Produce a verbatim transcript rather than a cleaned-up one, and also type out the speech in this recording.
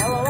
Gracias.